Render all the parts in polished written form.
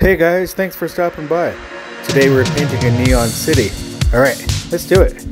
Hey guys, thanks for stopping by. Today we're painting a neon city. Alright, let's do it.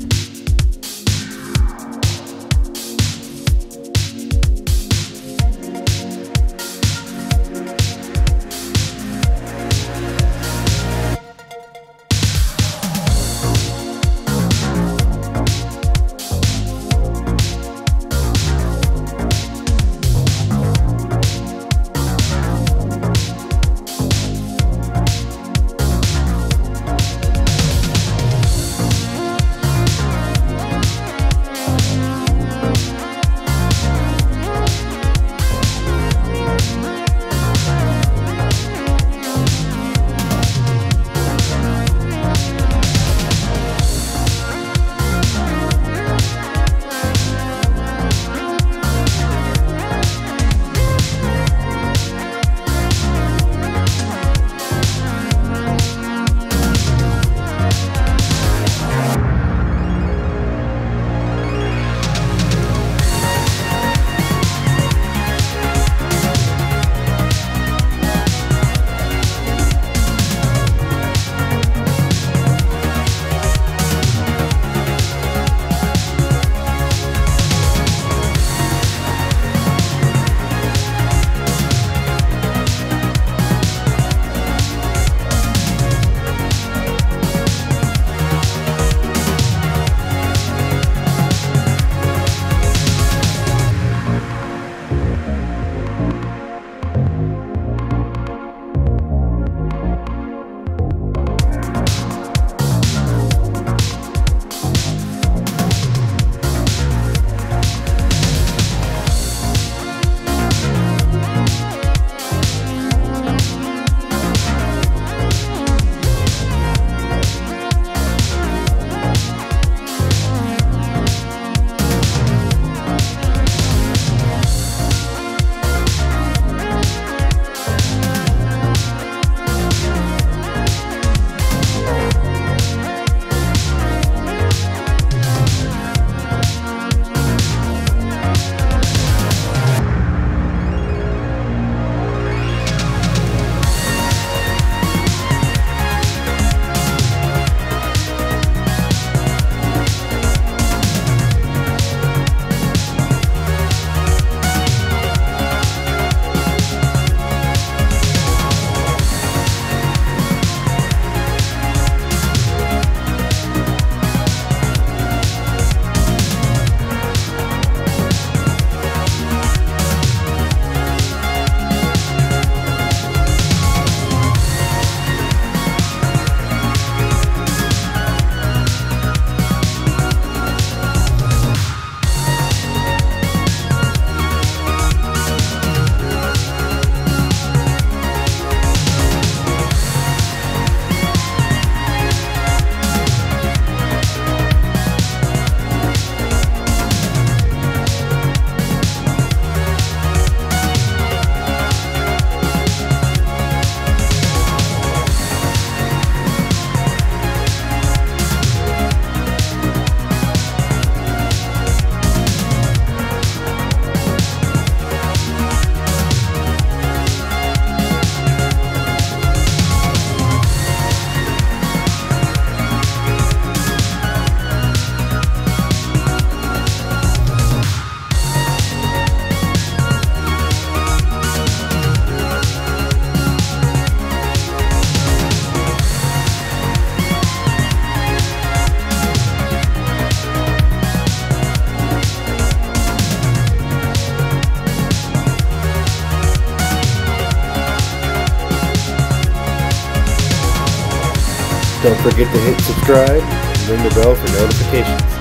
Don't forget to hit subscribe and ring the bell for notifications.